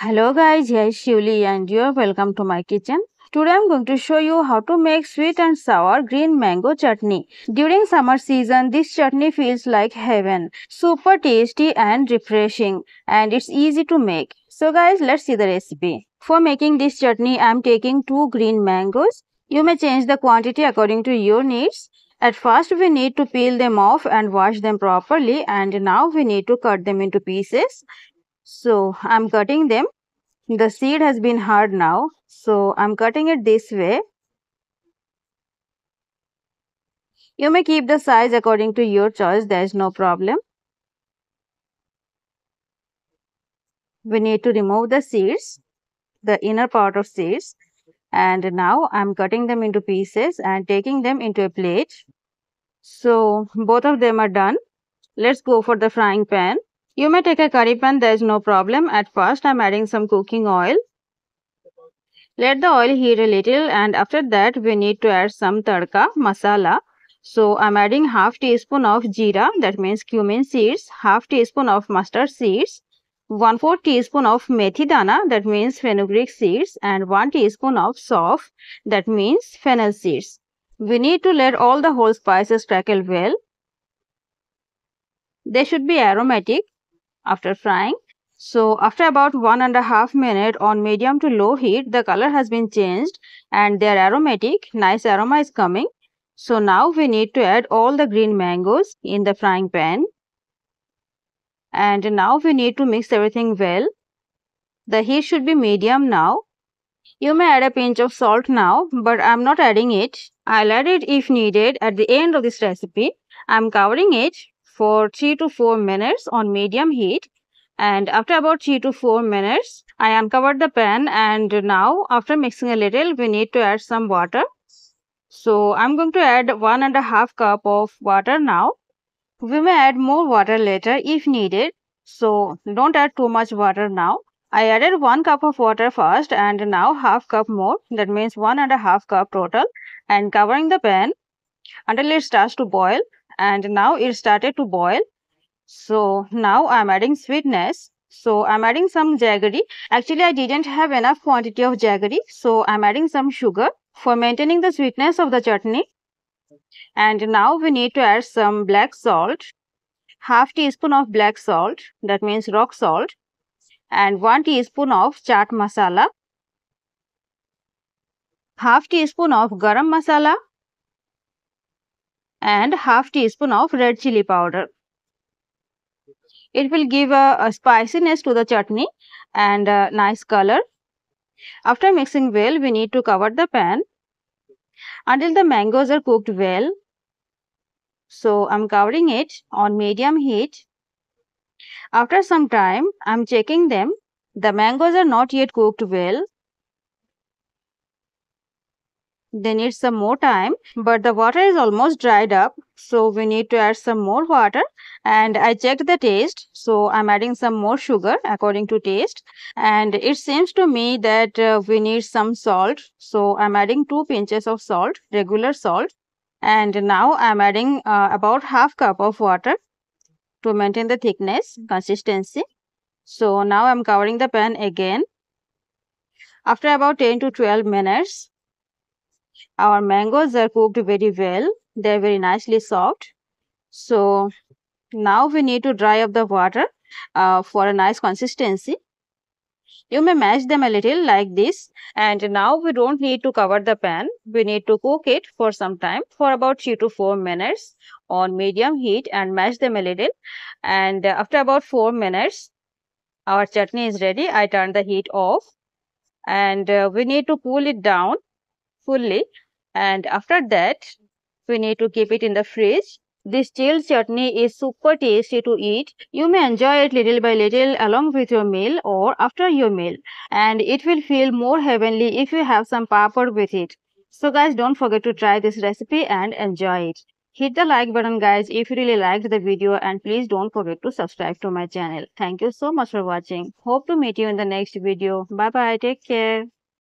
Hello guys, here is Shiuly and you are welcome to my kitchen. Today I am going to show you how to make sweet and sour green mango chutney. During summer season, this chutney feels like heaven. Super tasty and refreshing, and it's easy to make. So guys, let's see the recipe. For making this chutney, I am taking 2 green mangoes. You may change the quantity according to your needs. At first, we need to peel them off and wash them properly, and now we need to cut them into pieces. So I'm cutting them. The seed has been hard now, so I'm cutting it this way. You may keep the size according to your choice, there is no problem. We need to remove the seeds, the inner part of seeds, and now I'm cutting them into pieces and taking them into a plate. So both of them are done. Let's go for the frying pan. You may take a curry pan, there is no problem. At first, I am adding some cooking oil. Let the oil heat a little, and after that, we need to add some tadka, masala. So, I am adding half teaspoon of jeera, that means cumin seeds, half teaspoon of mustard seeds, 1/4 teaspoon of methi dana, that means fenugreek seeds, and 1 teaspoon of sauf, that means fennel seeds. We need to let all the whole spices crackle well. They should be aromatic after frying. So after about 1.5 minutes on medium to low heat, the color has been changed and they are aromatic. Nice aroma is coming. So now we need to add all the green mangoes in the frying pan, and now we need to mix everything well. The heat should be medium now. You may add a pinch of salt now, but I am not adding it. I'll add it if needed at the end of this recipe. I'm covering it for 3 to 4 minutes on medium heat, and after about 3 to 4 minutes I uncovered the pan, and now after mixing a little we need to add some water. So I'm going to add 1.5 cup of water now. We may add more water later if needed, so don't add too much water now. I added 1 cup of water first and now half cup more, that means 1.5 cup total, and covering the pan until it starts to boil. And now it started to boil. So now I am adding sweetness. So I am adding some jaggery. Actually, I didn't have enough quantity of jaggery, so I am adding some sugar for maintaining the sweetness of the chutney. And now we need to add some black salt. Half teaspoon of black salt, that means rock salt. And 1 teaspoon of chaat masala. Half teaspoon of garam masala. And half teaspoon of red chili powder. It will give a spiciness to the chutney and a nice color. After mixing well, we need to cover the pan until the mangoes are cooked well. So I'm covering it on medium heat. After some time, I'm checking them. The mangoes are not yet cooked well. They need some more time, but the water is almost dried up, so we need to add some more water. And I checked the taste, so I'm adding some more sugar according to taste. And it seems to me that we need some salt, so I'm adding 2 pinches of salt, regular salt. And now I'm adding about half cup of water to maintain the thickness, consistency. So now I'm covering the pan again. After about 10 to 12 minutes, our mangoes are cooked very well. They are very nicely soft. So now we need to dry up the water for a nice consistency. You may mash them a little like this. And now we don't need to cover the pan. We need to cook it for some time, for about 3 to 4 minutes on medium heat, and mash them a little. And after about 4 minutes, our chutney is ready. I turned the heat off, and we need to cool it down fully, and after that we need to keep it in the fridge. This chilled chutney is super tasty to eat. You may enjoy it little by little along with your meal or after your meal, and it will feel more heavenly if you have some papad with it. So guys, don't forget to try this recipe and enjoy it. Hit the like button guys if you really liked the video, and please don't forget to subscribe to my channel. Thank you so much for watching. Hope to meet you in the next video. Bye bye, take care.